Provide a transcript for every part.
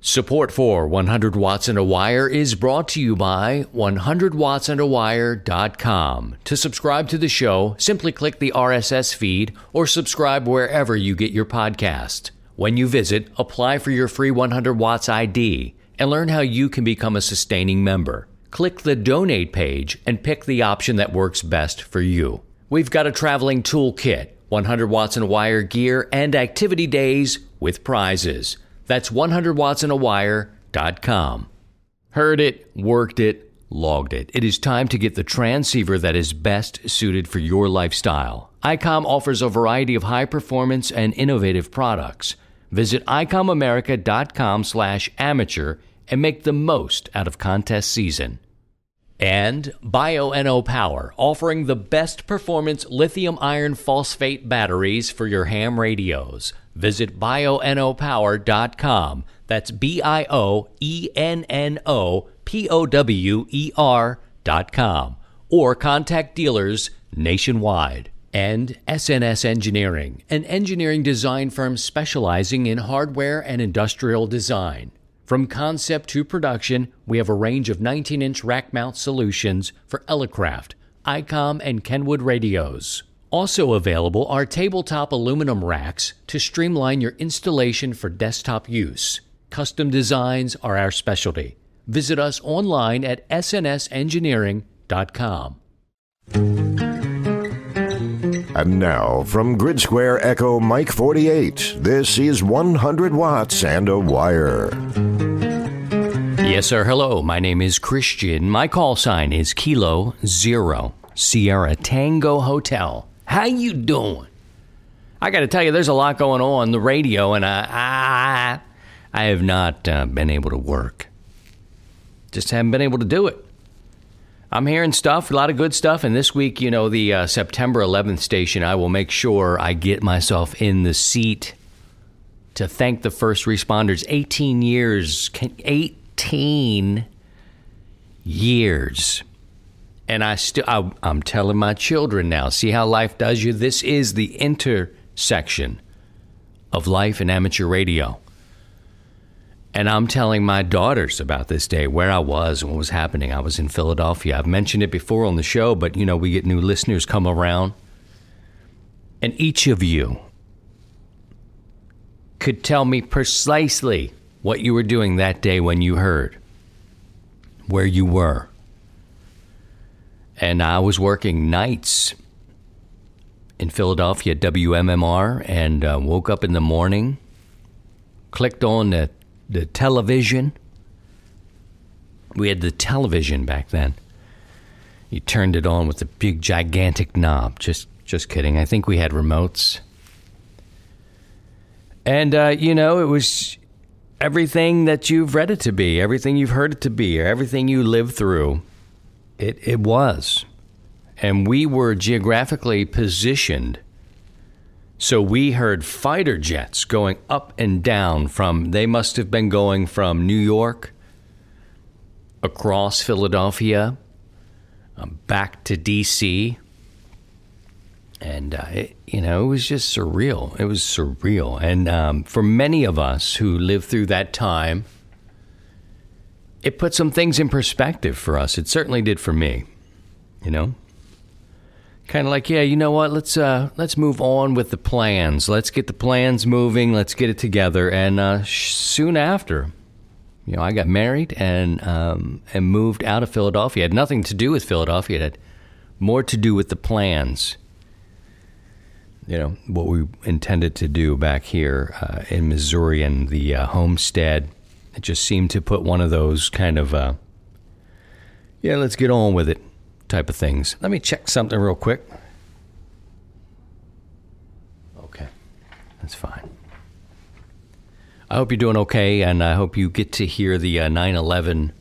Support for 100 Watts and a Wire is brought to you by 100wattsandawire.com. To subscribe to the show, simply click the RSS feed or subscribe wherever you get your podcast. When you visit, apply for your free 100 Watts ID and learn how you can become a sustaining member. Click the Donate page and pick the option that works best for you. We've got a traveling toolkit, 100 Watts and a Wire gear, and activity days with prizes. That's 100wattsandawire.com. Heard it, worked it, logged it. It is time to get the transceiver that is best suited for your lifestyle. ICOM offers a variety of high-performance and innovative products. Visit ICOMAmerica.com/amateur and make the most out of contest season. And BioEnno Power, offering the best performance lithium iron phosphate batteries for your ham radios. Visit BioEnnoPower.com. That's BioEnnoPower.com. Or contact dealers nationwide. And SNS Engineering, an engineering design firm specializing in hardware and industrial design. From concept to production, we have a range of 19-inch rack mount solutions for Elecraft, ICOM, and Kenwood radios. Also available are tabletop aluminum racks to streamline your installation for desktop use. Custom designs are our specialty. Visit us online at snsengineering.com. And now, from Grid Square Echo Mike 48, this is 100 Watts and a Wire. Yes, sir. Hello. My name is Christian. My call sign is Kilo Zero Sierra Tango Hotel. How you doing? I got to tell you, there's a lot going on the radio, and I have not been able to work. Just haven't been able to do it. I'm hearing stuff, a lot of good stuff, and this week, you know, the September 11th station, I will make sure I get myself in the seat to thank the first responders. 18 years. And I'm telling my children now, see how life does you? This is the intersection of life and amateur radio. And I'm telling my daughters about this day, where I was and what was happening. I was in Philadelphia. I've mentioned it before on the show, but, you know, we get new listeners come around. And each of you could tell me precisely what you were doing that day when you heard, where you were. And I was working nights in Philadelphia at WMMR, and woke up in the morning, clicked on the television. We had the television back then. You turned it on with the big, gigantic knob. Just kidding. I think we had remotes. And, you know, it was everything that you've read it to be, everything you've heard it to be, or everything you lived through. It was. And we were geographically positioned. So we heard fighter jets going up and down from, they must have been going from New York, across Philadelphia, back to D.C. And, you know, it was just surreal. It was surreal. And for many of us who lived through that time, it put some things in perspective for us. It certainly did for me, you know? Kind of like, yeah, you know what? Let's move on with the plans. Let's get the plans moving. Let's get it together. And soon after, you know, I got married and moved out of Philadelphia. It had nothing to do with Philadelphia. It had more to do with the plans, you know, what we intended to do back here in Missouri and the homestead. It just seemed to put one of those kind of, yeah, let's get on with it type of things. Let me check something real quick. Okay, that's fine. I hope you're doing okay, and I hope you get to hear the 9/11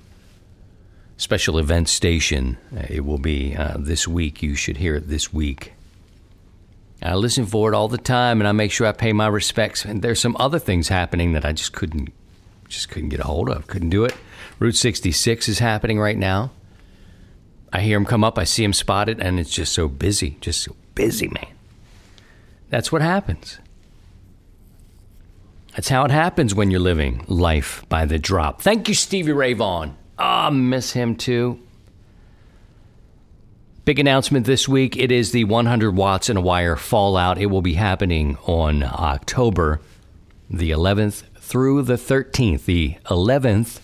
special event station. It will be this week. You should hear it this week. I listen for it all the time, and I make sure I pay my respects. And there's some other things happening that I just couldn't get a hold of. Couldn't do it. Route 66 is happening right now. I hear them come up. I see them spotted, and it's just so busy. Just so busy, man. That's what happens. That's how it happens when you're living life by the drop. Thank you, Stevie Ray Vaughan. Ah, miss him too. Big announcement this week. It is the 100 Watts and a Wire Fallout. It will be happening on October the 11th through the 13th. The 11th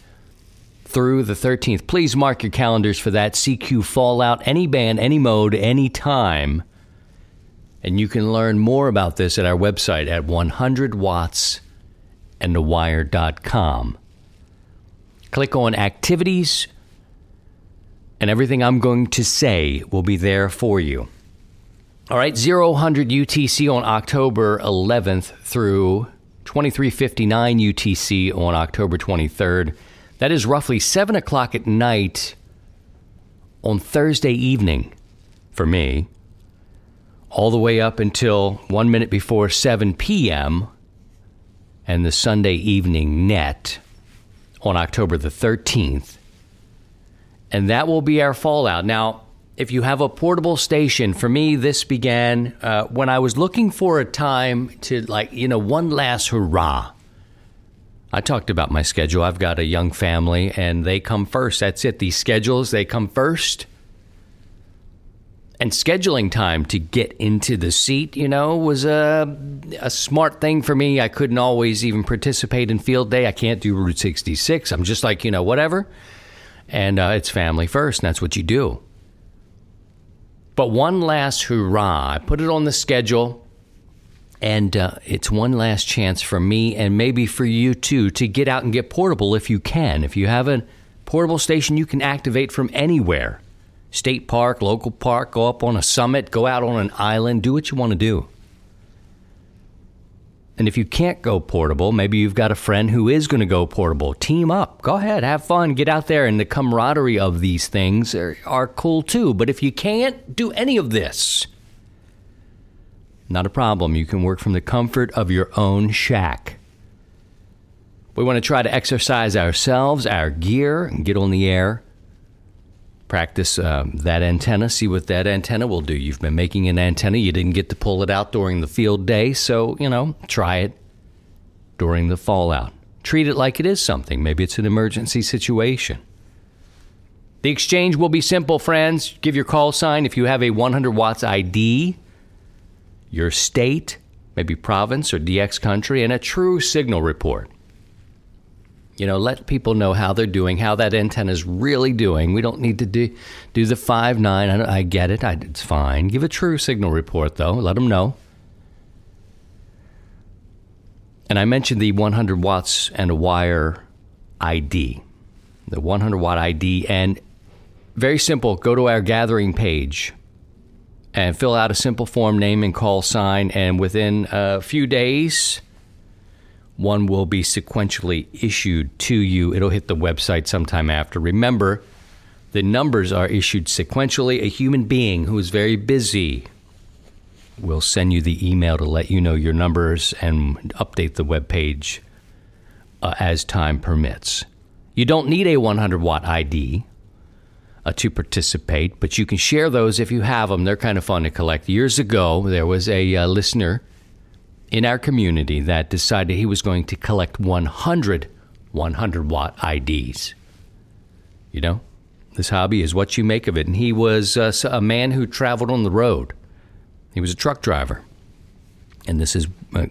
through the 13th. Please mark your calendars for that. CQ Fallout, any band, any mode, any time. And you can learn more about this at our website at 100wattsandawire.com. Click on Activities, and everything I'm going to say will be there for you. All right, 0100 UTC on October 11th through 2359 UTC on October 23rd. That is roughly 7 o'clock at night on Thursday evening for me, all the way up until 1 minute before 7 p.m. and the Sunday evening net on October the 13th. And that will be our Fallout. Now, if you have a portable station, for me, this began when I was looking for a time to, like, you know, one last hurrah. I talked about my schedule. I've got a young family, and they come first. That's it. These schedules, they come first. And scheduling time to get into the seat, you know, was a smart thing for me. I couldn't always even participate in field day. I can't do Route 66. I'm just like, you know, whatever. And it's family first, and that's what you do. But one last hurrah. I put it on the schedule, and it's one last chance for me and maybe for you, too, to get out and get portable if you can. If you have a portable station, you can activate from anywhere. State park, local park, go up on a summit, go out on an island, do what you want to do. And if you can't go portable, maybe you've got a friend who is going to go portable. Team up. Go ahead. Have fun. Get out there. And the camaraderie of these things are cool, too. But if you can't do any of this, not a problem. You can work from the comfort of your own shack. We want to try to exercise ourselves, our gear, and get on the air. Practice that antenna. See what that antenna will do. You've been making an antenna. You didn't get to pull it out during the field day. So, you know, try it during the Fallout. Treat it like it is something. Maybe it's an emergency situation. The exchange will be simple, friends. Give your call sign if you have a 100 watts ID, your state, maybe province or DX country, and a true signal report. You know, let people know how they're doing, how that antenna is really doing. We don't need to do the 5.9. I get it. It's fine. Give a true signal report, though. Let them know. And I mentioned the 100 watts and a wire ID, the 100 watt ID. And very simple. Go to our gathering page and fill out a simple form, name and call sign. And within a few days, one will be sequentially issued to you. It'll hit the website sometime after. Remember, the numbers are issued sequentially. A human being who is very busy will send you the email to let you know your numbers and update the webpage as time permits. You don't need a 100-watt ID to participate, but you can share those if you have them. They're kind of fun to collect. Years ago, there was a listener in our community that decided he was going to collect 100 watt IDs. You know, this hobby is what you make of it. And he was a man who traveled on the road. He was a truck driver. And this is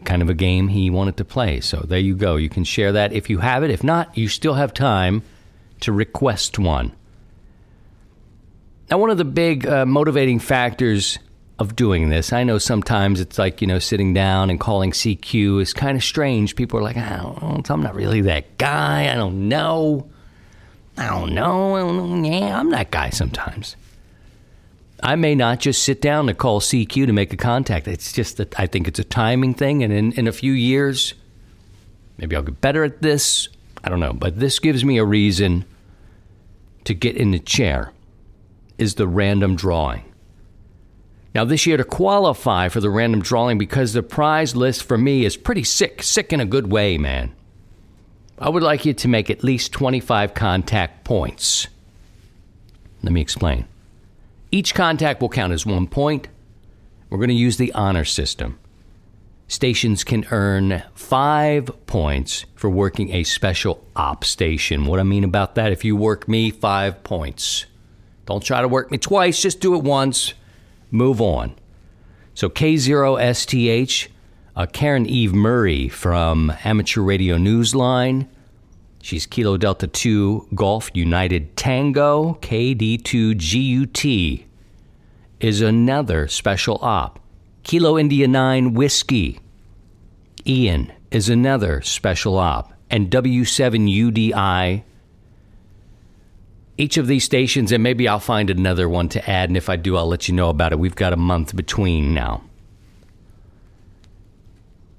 kind of a game he wanted to play. So there you go. You can share that if you have it. If not, you still have time to request one. Now, one of the big motivating factors of doing this, I know sometimes it's like, you know, sitting down and calling CQ is kind of strange. People are like, I'm not really that guy. I don't know. Yeah, I'm that guy sometimes. I may not just sit down to call CQ to make a contact. It's just that I think it's a timing thing. And in a few years, maybe I'll get better at this. I don't know. But this gives me a reason to get in the chair, is the random drawing. Now, this year, to qualify for the random drawing, because the prize list for me is pretty sick. Sick in a good way, man. I would like you to make at least 25 contact points. Let me explain. Each contact will count as 1 point. We're going to use the honor system. Stations can earn 5 points for working a special op station. What I mean about that, if you work me, 5 points. Don't try to work me twice, just do it once. Move on. So K0STH, Karen Eve Murray from Amateur Radio Newsline. She's Kilo Delta 2 Golf United Tango, KD2GUT, is another special op. Kilo India 9 Whiskey, Ian, is another special op, and W7UDI. Each of these stations, and maybe I'll find another one to add, and if I do, I'll let you know about it. We've got a month between now.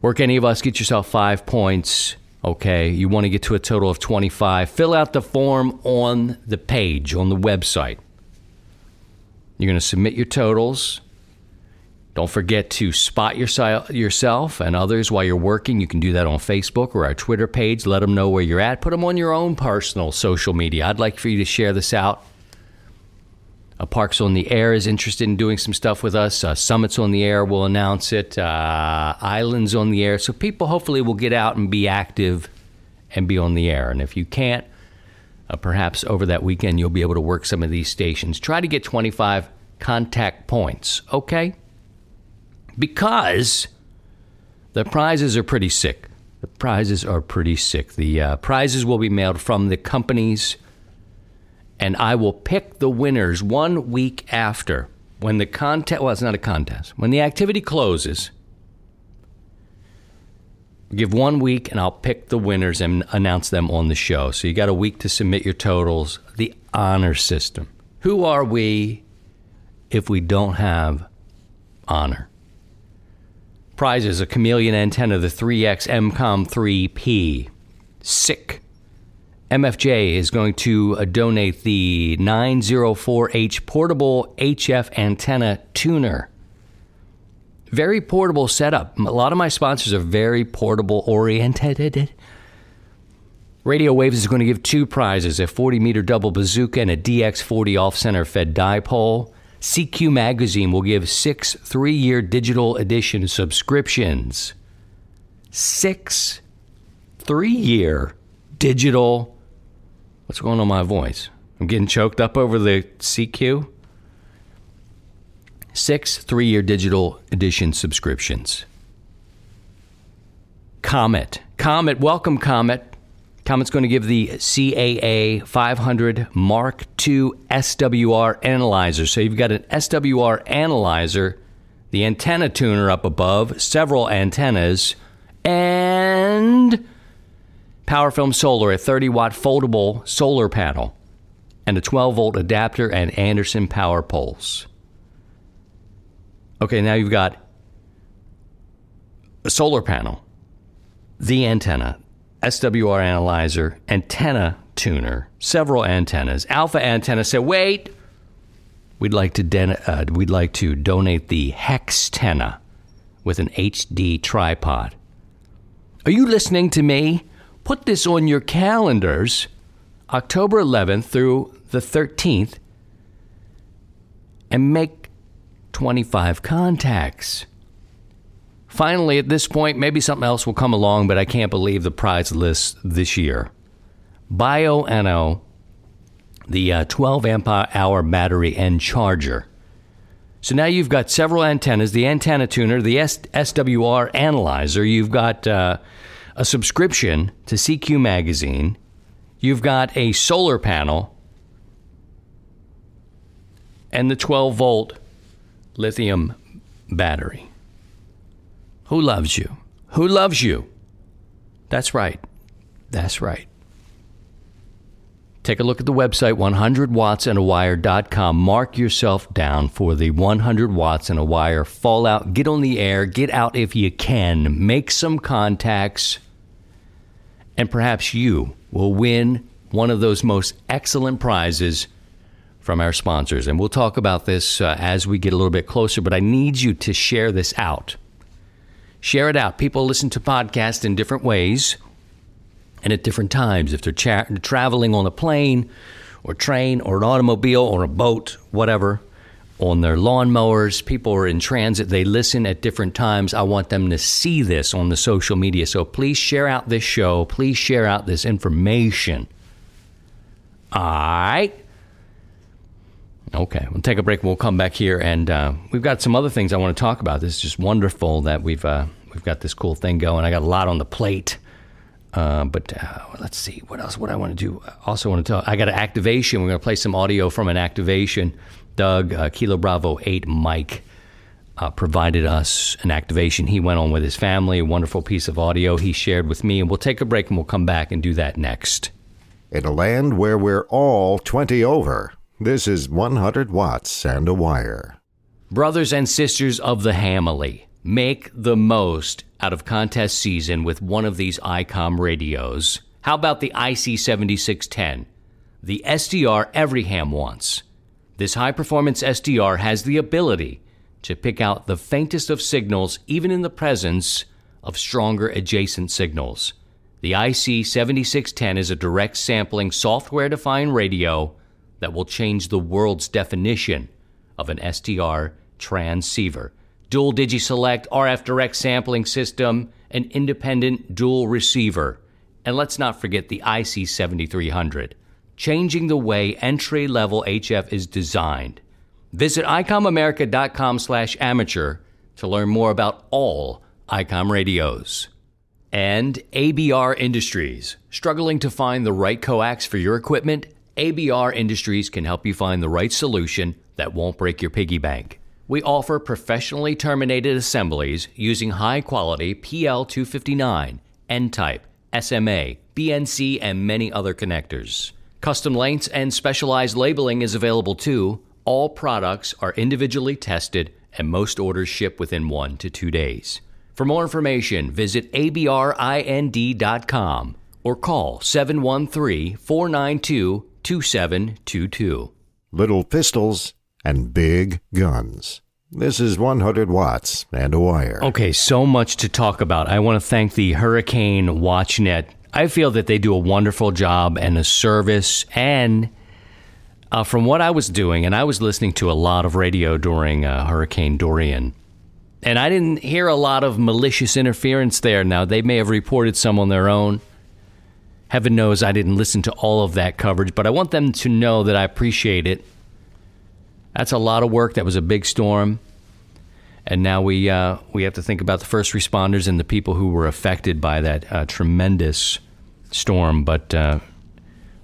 Work any of us, get yourself 5 points, okay? You want to get to a total of 25. Fill out the form on the page, on the website. You're going to submit your totals. Don't forget to spot yourself and others while you're working. You can do that on Facebook or our Twitter page. Let them know where you're at. Put them on your own personal social media. I'd like for you to share this out. Parks on the Air is interested in doing some stuff with us. Summits on the Air will announce it. Islands on the Air. So people hopefully will get out and be active and be on the air. And if you can't, perhaps over that weekend you'll be able to work some of these stations. Try to get 25 contact points, okay? Because the prizes are pretty sick. The prizes are pretty sick. The prizes will be mailed from the companies, and I will pick the winners 1 week after. When the contest, well, it's not a contest. When the activity closes, give 1 week, and I'll pick the winners and announce them on the show. So you got a week to submit your totals. The honor system. Who are we if we don't have honor? Prizes, a Chameleon antenna, the 3X MCOM 3P. Sick. MFJ is going to donate the 904H portable HF antenna tuner. Very portable setup. A lot of my sponsors are very portable oriented. Radio Waves is going to give two prizes, a 40-meter double bazooka and a DX40 off-center fed dipole. CQ Magazine will give 6 3-year digital edition subscriptions. 6 3-year digital. What's going on with my voice? I'm getting choked up over the CQ. 6 3-year digital edition subscriptions. Comet. Comet, welcome Comet. Comet's going to give the CAA 500 Mark II SWR analyzer. So you've got an SWR analyzer, the antenna tuner up above, several antennas, and PowerFilm Solar, a 30-watt foldable solar panel, and a 12-volt adapter and Anderson power poles. Okay, now you've got a solar panel, the antenna, SWR analyzer, antenna tuner, several antennas. Alpha antenna said, "Wait, we'd like to donate the hex antenna with an HD tripod." Are you listening to me? Put this on your calendars, October 11th through the 13th, and make 25 contacts. Finally, at this point, maybe something else will come along, but I can't believe the prize list this year. BioEnno, the 12-amp-hour battery and charger. So now you've got several antennas, the antenna tuner, the SWR analyzer. You've got a subscription to CQ Magazine. You've got a solar panel and the 12-volt lithium battery. Who loves you? Who loves you? That's right. That's right. Take a look at the website, 100wattsandawire.com. Mark yourself down for the 100 Watts and a Wire Fallout. Get on the air. Get out if you can. Make some contacts. And perhaps you will win one of those most excellent prizes from our sponsors. And we'll talk about this as we get a little bit closer, but I need you to share this out. Share it out. People listen to podcasts in different ways and at different times. If they're traveling on a plane or train or an automobile or a boat, whatever, on their lawnmowers. People are in transit. They listen at different times. I want them to see this on the social media. So please share out this show. Please share out this information. All right. Okay, we'll take a break. We'll come back here, and we've got some other things I want to talk about. This is just wonderful that we've got this cool thing going. I got a lot on the plate, but let's see what else. What I want to do? I also want to tell. I got an activation. We're going to play some audio from an activation. Doug Kilo Bravo 8 Mike provided us an activation. He went on with his family. A wonderful piece of audio he shared with me, and we'll take a break and we'll come back and do that next. In a land where we're all 20 over. This is 100 Watts and a Wire. Brothers and sisters of the Hamily, make the most out of contest season with one of these ICOM radios. How about the IC7610? The SDR every ham wants. This high-performance SDR has the ability to pick out the faintest of signals even in the presence of stronger adjacent signals. The IC7610 is a direct sampling software-defined radio that will change the world's definition of an STR transceiver. Dual DigiSelect, RF direct sampling system, an independent dual receiver. And let's not forget the IC7300, changing the way entry-level HF is designed. Visit ICOMAmerica.com/amateur to learn more about all ICOM radios. And ABR Industries, struggling to find the right coax for your equipment? ABR Industries can help you find the right solution that won't break your piggy bank. We offer professionally terminated assemblies using high-quality PL259, N-type, SMA, BNC, and many other connectors. Custom lengths and specialized labeling is available too. All products are individually tested and most orders ship within 1 to 2 days. For more information, visit abrind.com or call 713-492-492. 2722. Little pistols and big guns. This is 100 Watts and a Wire. Okay, so much to talk about. I want to thank the Hurricane Watch Net. I feel that they do a wonderful job and a service. And from what I was doing, and I was listening to a lot of radio during Hurricane Dorian, and I didn't hear a lot of malicious interference there. Now, they may have reported some on their own. Heaven knows I didn't listen to all of that coverage, but I want them to know that I appreciate it. That's a lot of work. That was a big storm. And now we have to think about the first responders and the people who were affected by that tremendous storm. But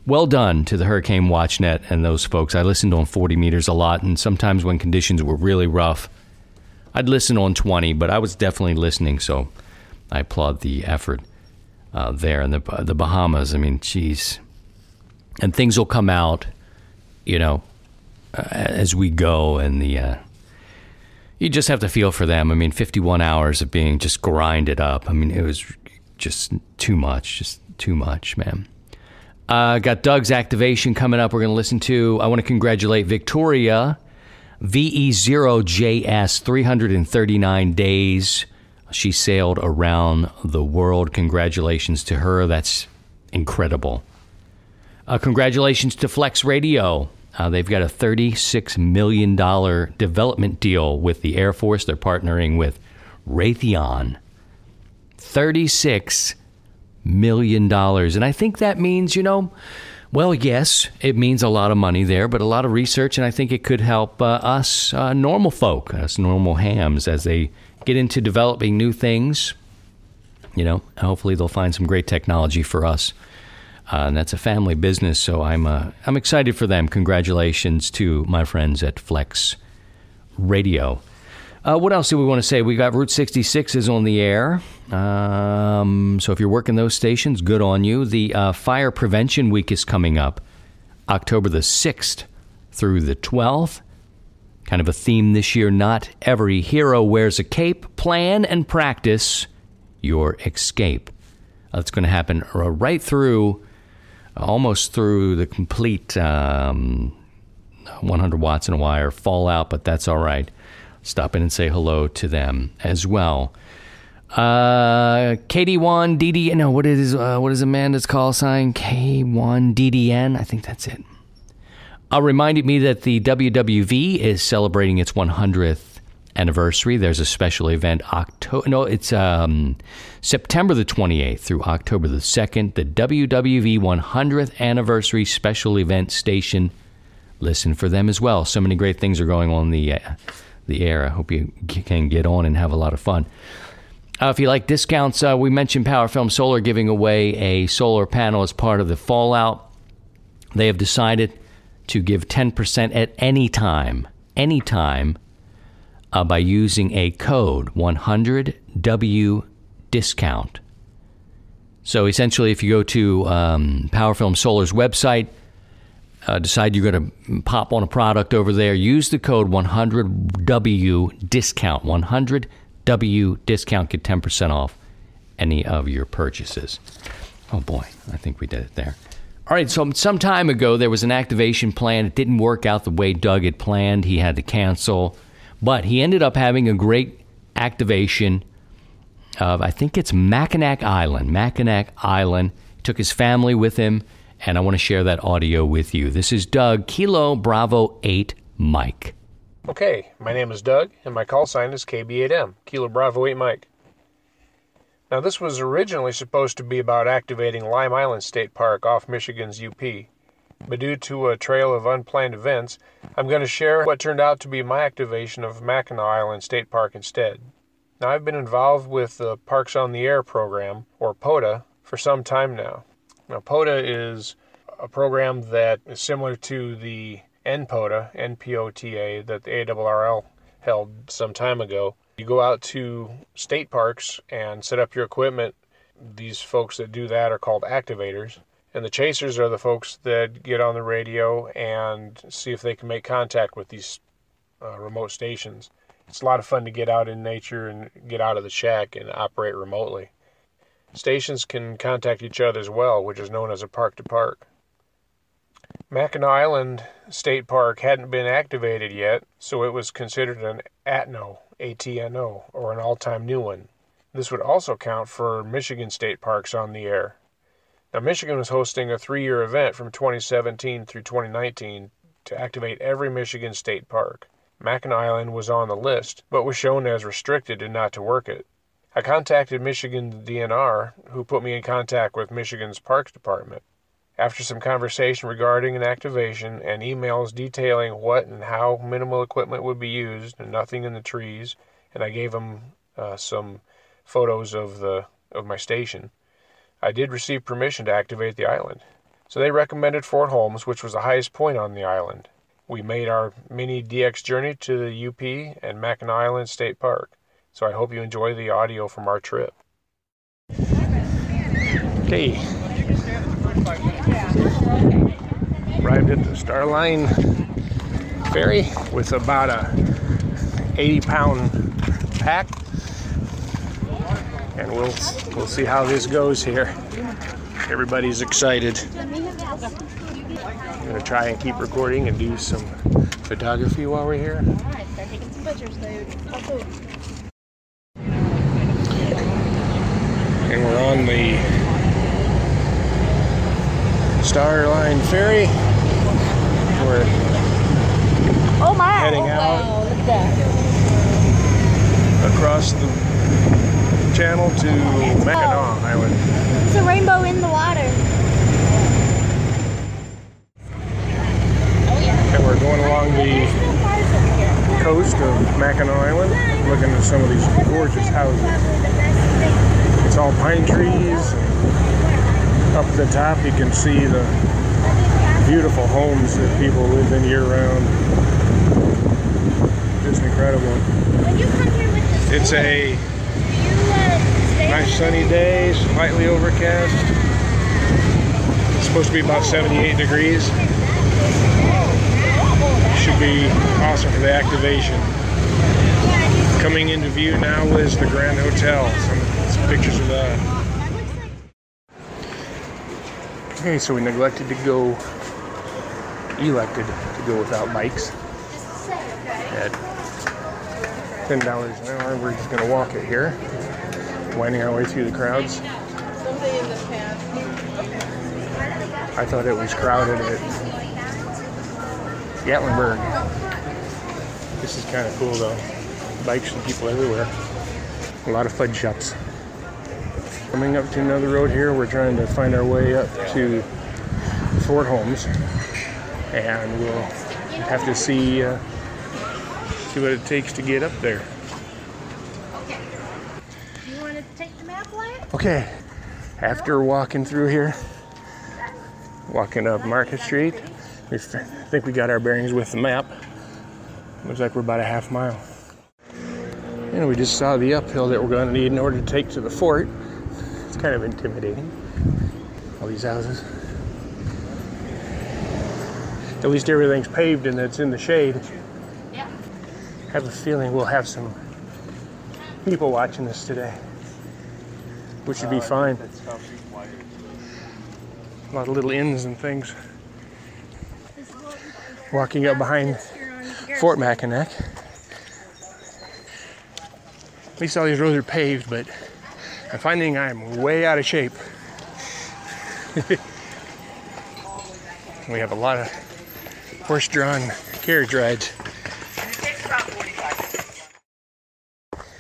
well done to the Hurricane Watch Net and those folks. I listened on 40 meters a lot, and sometimes when conditions were really rough, I'd listen on 20, but I was definitely listening, so I applaud the effort. There in the Bahamas, I mean, geez, and things will come out, you know, as we go, and the you just have to feel for them. I mean, 51 hours of being just grinded up. I mean, it was just too much, man. Got Doug's activation coming up. We're going to listen to. I want to congratulate Victoria, VE0JS, 339 days. She sailed around the world. Congratulations to her. That's incredible. Congratulations to Flex Radio. They've got a $36 million development deal with the Air Force. They're partnering with Raytheon. $36 million. And I think that means, you know, well, yes, it means a lot of money there, but a lot of research, and I think it could help us normal folk, us normal hams, as they get into developing new things. You know, hopefully they'll find some great technology for us. And that's a family business, so I'm excited for them. Congratulations to my friends at Flex Radio. What else do we want to say? We got Route 66 is on the air. So if you're working those stations, good on you. The Fire Prevention Week is coming up October the 6th through the 12th. Kind of a theme this year, not every hero wears a cape. Plan and practice your escape. That's going to happen right through, almost through the complete 100 Watts and a Wire Fallout, but that's all right. Stop in and say hello to them as well. K1DDN, no, what is Amanda's call sign? K1DDN, I think that's it. Reminded me that the WWV is celebrating its 100th anniversary. There's a special event September the 28th through October the 2nd, the WWV 100th anniversary special event station. Listen for them as well. So many great things are going on the air. I hope you can get on and have a lot of fun. If you like discounts, we mentioned PowerFilm Solar giving away a solar panel as part of the Fallout. They have decided to give 10% at any time, by using a code 100W discount. So essentially, if you go to PowerFilm Solar's website, decide you're going to pop on a product over there, use the code 100W discount. 100W discount, get 10% off any of your purchases. Oh boy, I think we did it there. All right, so some time ago, there was an activation plan. It didn't work out the way Doug had planned. He had to cancel. But he ended up having a great activation of, I think it's Mackinac Island. Mackinac Island. He took his family with him, and I want to share that audio with you. This is Doug, Kilo Bravo 8 Mike. Okay, my name is Doug, and my call sign is KB8M, Kilo Bravo 8 Mike. Now, this was originally supposed to be about activating Lime Island State Park off Michigan's UP, but due to a trail of unplanned events, I'm going to share what turned out to be my activation of Mackinac Island State Park instead. Now, I've been involved with the Parks on the Air program, or POTA, for some time now. Now, POTA is a program that is similar to the NPOTA, N-P-O-T-A, that the ARRL held some time ago. You go out to state parks and set up your equipment. These folks that do that are called activators. And the chasers are the folks that get on the radio and see if they can make contact with these remote stations. It's a lot of fun to get out in nature and get out of the shack and operate remotely. Stations can contact each other as well, which is known as a park-to-park. Mackinac Island State Park hadn't been activated yet, so it was considered an ATNO, A-T-N-O, or an all-time new one. This would also count for Michigan State Parks on the Air. Now, Michigan was hosting a 3-year event from 2017 through 2019 to activate every Michigan State Park. Mackinac Island was on the list, but was shown as restricted and not to work it. I contacted Michigan DNR, who put me in contact with Michigan's Parks Department. After some conversation regarding an activation and emails detailing what and how minimal equipment would be used and nothing in the trees, and I gave them some photos of my station, I did receive permission to activate the island. So they recommended Fort Holmes, which was the highest point on the island. We made our mini DX journey to the UP and Mackinac Island State Park. So I hope you enjoy the audio from our trip. Hey. Arrived at the Starline Ferry with about a 80-pound pack, and we'll see how this goes here. Everybody's excited. I'm gonna try and keep recording and do some photography while we're here. And we're on the Starline Ferry. We're heading out across the channel to Mackinac Island. It's a rainbow in the water. And we're going along the coast of Mackinac Island, looking at some of these gorgeous houses. It's all pine trees. Up the top, you can see the beautiful homes that people live in year-round. Just incredible. It's a nice sunny day, slightly overcast. It's supposed to be about 78 degrees. Should be awesome for the activation. Coming into view now is the Grand Hotel. Some pictures of that. Okay, so we elected to go without bikes at $10 an hour. We're just gonna walk it here, winding our way through the crowds. I thought it was crowded at Gatlinburg. This is kind of cool though. Bikes and people everywhere. A lot of fudge shops. Coming up to another road here, we're trying to find our way up to Fort Holmes, and we'll have to see what it takes to get up there. Okay. You want to take the map, Wyatt? Okay. After walking through here, walking up Market Street, we think we got our bearings with the map. Looks like we're about a half mile. And we just saw the uphill that we're going to need in order to take to the fort. It's kind of intimidating. All these houses. At least everything's paved and it's in the shade. Yeah. I have a feeling we'll have some people watching this today, which should be fine. A lot of little inns and things. Walking up behind Fort Mackinac. At least all these roads are paved, but I'm finding I'm way out of shape. We have a lot of horse-drawn carriage rides. It takes about 45 minutes.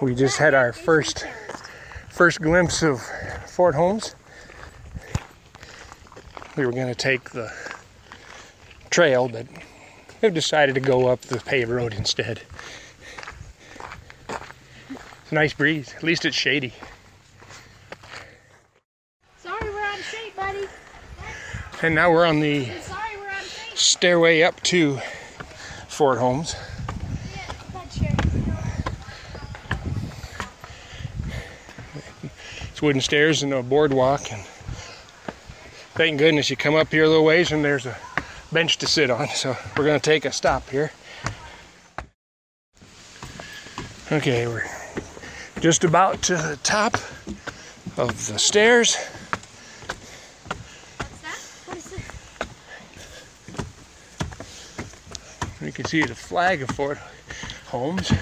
We just had our first glimpse of Fort Holmes. We were going to take the trail, but we've decided to go up the paved road instead. It's a nice breeze. At least it's shady. Sorry, we're out of shape, buddy. And now we're on the stairway up to Fort Holmes. It's wooden stairs and a boardwalk, and thank goodness you come up here a little ways and there's a bench to sit on, so we're going to take a stop here. Okay, we're just about to the top of the stairs. What's that? What is this? You can see the flag of Fort Holmes.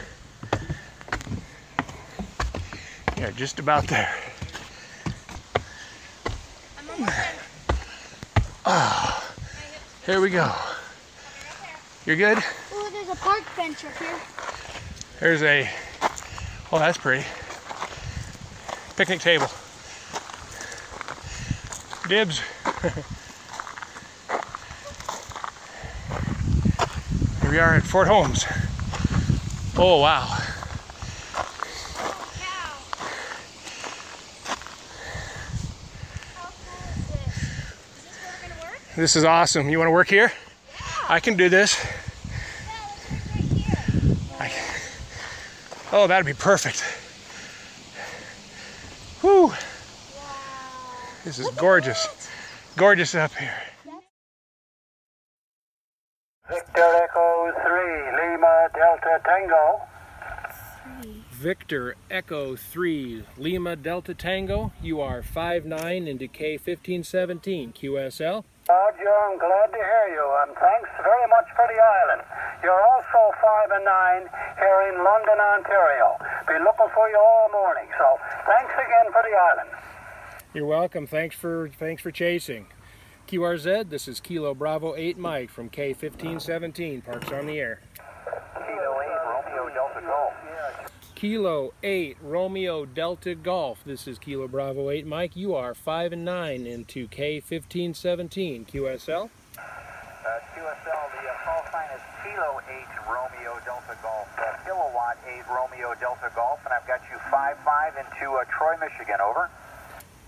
Yeah, just about there. I'm almost there. Ah, here we go. You're good? Oh, there's a park bench up here. There's a, oh, that's pretty. Picnic table. Dibs. Here we are at Fort Holmes. Oh, wow. This is awesome. You want to work here? Yeah. I can do this. Yeah, let's do it right here. Oh, that'd be perfect. Whoo! Wow. This is gorgeous. Gorgeous up here. Victor Echo 3, Lima Delta Tango. Victor Echo 3, Lima Delta Tango. You are 5'9" into K1517 QSL. Roger, I'm glad to hear you, and thanks very much for the island. You're also 5'9" here in London, Ontario. Been looking for you all morning, so thanks again for the island. You're welcome. Thanks for chasing. QRZ, this is Kilo Bravo 8 Mike from K1517, Parks on the Air. Kilo 8, Romeo Delta Golf. Kilo 8, Romeo Delta Golf. This is Kilo Bravo 8 Mike. You are 5'9" into K1517 QSL. QSL, the call sign is Kilo 8, Romeo Delta Golf. Kilowatt 8, Romeo Delta Golf. And I've got you 5'5" into Troy, Michigan. Over.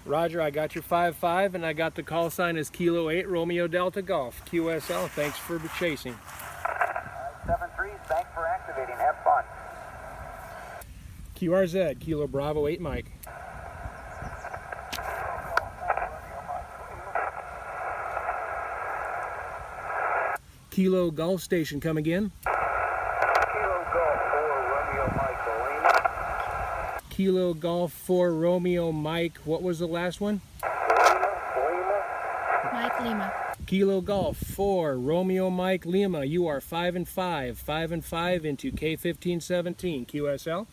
Roger, I got your 5'5", and I got the call sign is Kilo 8, Romeo Delta Golf. QSL, thanks for chasing. 7-3, thanks for activating. Have fun. QRZ, Kilo Bravo 8 Mike. Kilo Golf Station, come again. Kilo Golf 4, Romeo Mike, Lima. Kilo Golf 4, Romeo Mike, what was the last one? Lima. Mike Lima. Kilo Golf 4, Romeo Mike Lima, you are 5'5" into K1517 QSL.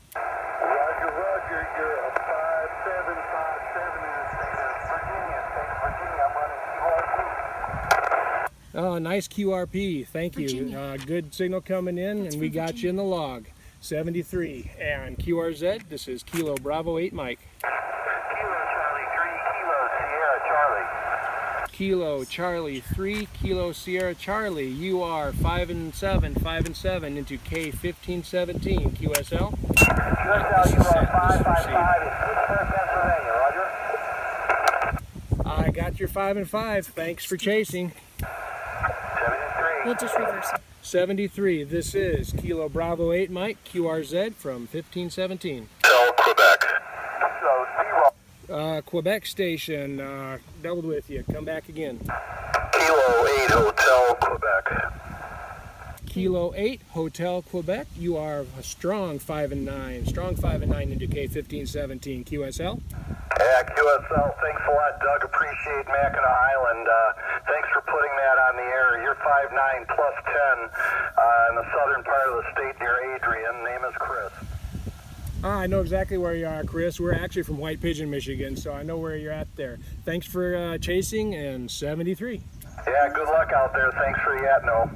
Oh, nice QRP. Thank you. Good signal coming in, and we got you in the log. 73. And QRZ, this is Kilo Bravo 8 Mike. Kilo Charlie 3, Kilo Sierra Charlie, you are 5 and 7 into K1517, QSL. QSL, you are 555 in Pittsburgh, Pennsylvania, roger. I got your 5 and 5, thanks for chasing. 73. We'll just reverse it. 73, this is Kilo Bravo 8 Mike, QRZ from 1517. Tell Quebec. So, zero. Quebec Station, doubled with you. Come back again. Kilo 8 Hotel Quebec. Kilo 8 Hotel Quebec. You are a strong 5 and 9. Strong 5 and 9 into K1517. QSL. Yeah, QSL. Thanks a lot, Doug. Appreciate Mackinac Island. Thanks for putting that on the air. You're 5 9 plus 10 in the southern part of the state near Adrian. Name is Chris. I know exactly where you are, Chris. We're actually from White Pigeon, Michigan, so I know where you're at there. Thanks for chasing, and 73. Yeah, good luck out there. Thanks for the atno.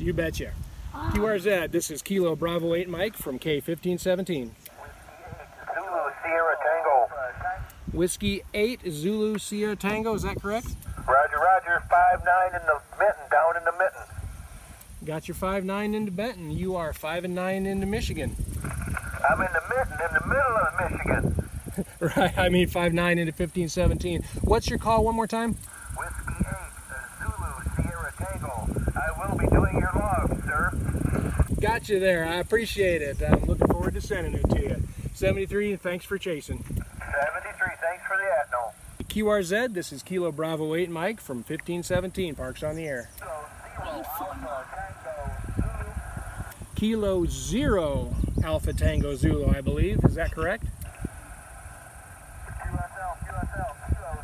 You betcha. QRZ, this is Kilo Bravo 8 Mike from K1517. Zulu Sierra Tango. Whiskey 8, Zulu Sierra Tango, is that correct? Roger, roger. 5 9 in the mitten, down in the mitten. Got your 5 9 into Benton. You are 5 and 9 into Michigan. I'm in the mitten, in the middle of Michigan. Right, I mean 5 9 into 1517. What's your call one more time? Whiskey 8, Zulu Sierra Tango. I will be doing your log, sir. Got you there. I appreciate it. I'm looking forward to sending it to you. 73, thanks for chasing. 73, thanks for the atno. QRZ, this is Kilo Bravo 8 Mike from 1517, Parks on the Air. So, zero, alpha, tango, Kilo Zero. Alpha Tango Zulu, I believe. Is that correct? QSL, QSL, Kilo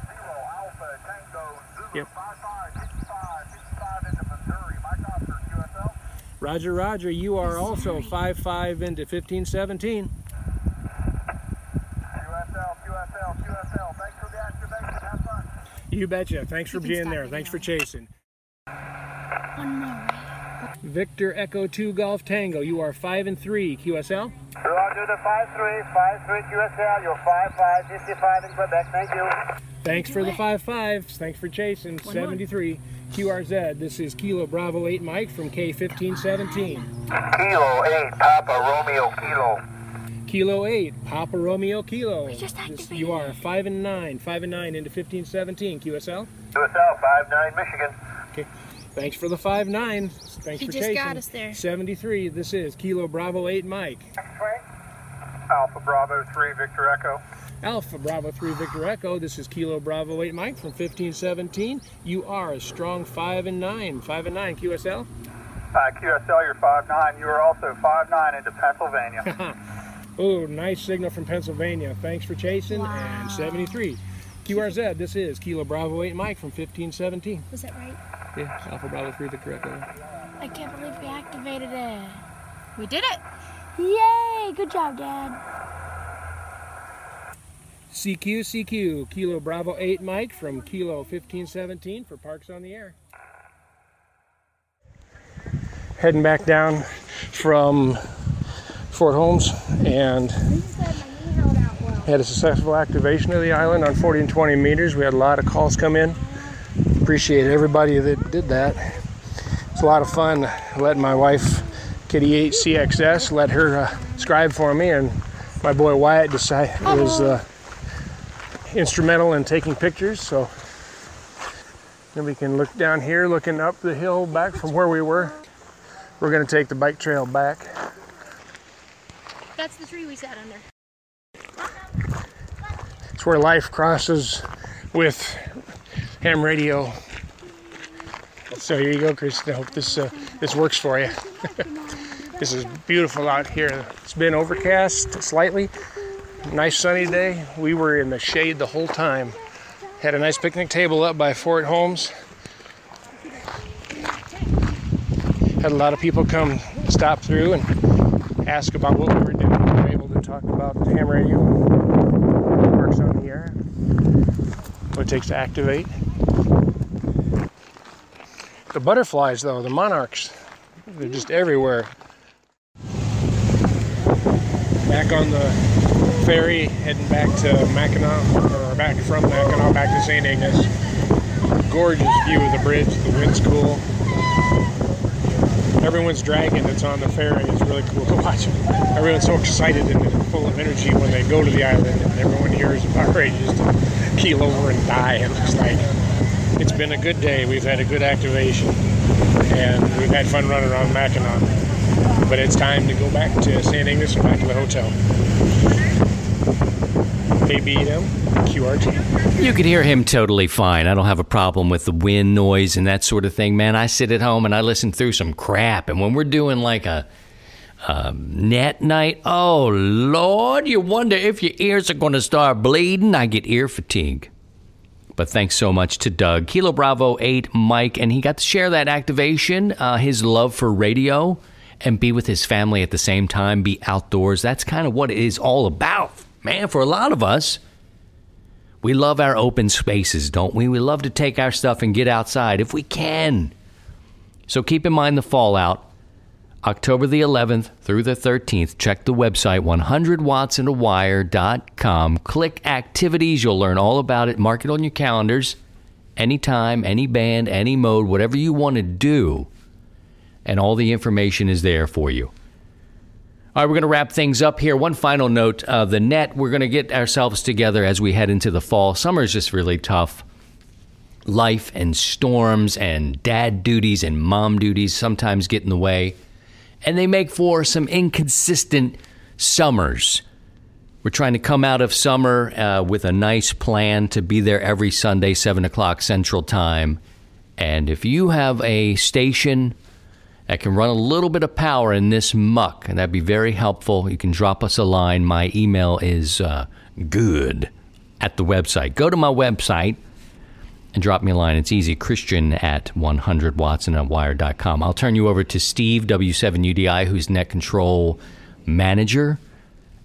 Zero, Alpha Tango Zulu. Yep. 55, 55, 55 into Missouri. Mike Officer, QSL. Roger, roger. You are also 55 into 1517. QSL, QSL, QSL. Thanks for the activation. Have fun. You betcha. Thanks for being there. Thanks for chasing. Victor Echo 2 Golf Tango, you are 5 and 3, QSL. Roger the 5-3, 5-3 QSL, you're 5-5, 55 in Quebec, thank you. Thanks for the 5-5s, thanks for chasing. 73, QRZ, this is Kilo Bravo 8 Mike from K1517. Kilo 8, Papa Romeo Kilo. Kilo 8, Papa Romeo Kilo. You are 5 and 9, 5 and 9 into 1517, QSL. QSL, 5-9 Michigan. Okay. Thanks for the 5 9. Thanks for chasing. He just got us there. 73. This is Kilo Bravo 8 Mike. Alpha Bravo 3 Victor Echo. Alpha Bravo 3 Victor Echo. This is Kilo Bravo 8 Mike from 1517. You are a strong 5 and 9. 5 and 9. QSL. QSL, you're 5 9. You are also 5 9 into Pennsylvania. Oh, nice signal from Pennsylvania. Thanks for chasing. Wow. And 73. QRZ. This is Kilo Bravo 8 Mike from 1517. Was that right? Yeah, Alpha Bravo 3 the correct one. I can't believe we activated it. We did it! Yay! Good job, Dad. CQ, CQ, Kilo Bravo 8 Mike from Kilo 1517 for Parks on the Air. Heading back down from Fort Holmes, and had a successful activation of the island on 40 and 20 meters. We had a lot of calls come in. Appreciate everybody that did that. It's a lot of fun letting my wife Kitty 8 CXS let her scribe for me, and my boy Wyatt was instrumental in taking pictures. So then we can look down here, looking up the hill back from where we were. We're going to take the bike trail back. That's the tree we sat under. It's where life crosses with ham radio. So here you go, Chris. I hope this works for you. This is beautiful out here. It's been overcast slightly. Nice sunny day. We were in the shade the whole time. Had a nice picnic table up by Fort Holmes. Had a lot of people come stop through and ask about what we were doing. We were able to talk about the ham radio. It works on the air. What it takes to activate. The butterflies, though, the monarchs, they're just everywhere. Back on the ferry, heading back to Mackinac, or back from Mackinac, back to St. Ignace. Gorgeous view of the bridge, the wind's cool. Everyone's dragon that's on the ferry is really cool to watch. Everyone's so excited and full of energy when they go to the island, and everyone here is about ready just to keel over and die, it looks like. It's been a good day. We've had a good activation, and we've had fun running around Mackinac. But it's time to go back to St. Ignace and back to the hotel. KBM, QRT. You could hear him totally fine. I don't have a problem with the wind noise and that sort of thing. Man, I sit at home and I listen through some crap. And when we're doing like a net night, oh, Lord, you wonder if your ears are going to start bleeding. I get ear fatigue. But thanks so much to Doug. Kilo Bravo 8, Mike, and he got to share that activation, his love for radio, and be with his family at the same time, be outdoors. That's kind of what it is all about, man, for a lot of us. We love our open spaces, don't we? We love to take our stuff and get outside if we can. So keep in mind the fallout, October the 11th through the 13th. Check the website, 100wattsandawire.com. Click activities. You'll learn all about it. Mark it on your calendars. Anytime, any band, any mode, whatever you want to do. And all the information is there for you. All right, we're going to wrap things up here. One final note. The net, we're going to get ourselves together as we head into the fall. Summer is just really tough. Life and storms and dad duties and mom duties sometimes get in the way. And they make for some inconsistent summers. We're trying to come out of summer with a nice plan to be there every Sunday, 7 o'clock Central Time. And if you have a station that can run a little bit of power in this muck, and that'd be very helpful, you can drop us a line. My email is good at the website. Go to my website and drop me a line. It's easy. Christian at 100wattsandawire.com. I'll turn you over to Steve, W7UDI, who's net control manager.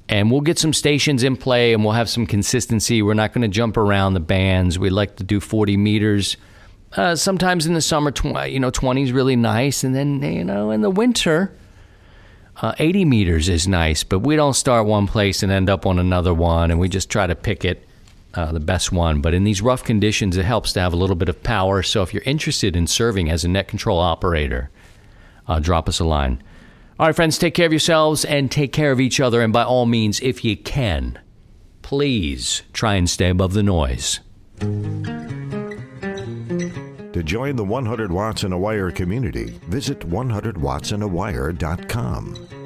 And we'll get some stations in play, and we'll have some consistency. We're not going to jump around the bands. We like to do 40 meters. Sometimes in the summer, 20 is really nice. And then, in the winter, 80 meters is nice. But we don't start one place and end up on another one, and we just try to pick it. The best one. But in these rough conditions, it helps to have a little bit of power. So if you're interested in serving as a net control operator, drop us a line. All right, friends, take care of yourselves and take care of each other. And by all means, if you can, please try and stay above the noise. To join the 100 Watts and a Wire community, visit 100wattsandawire.com.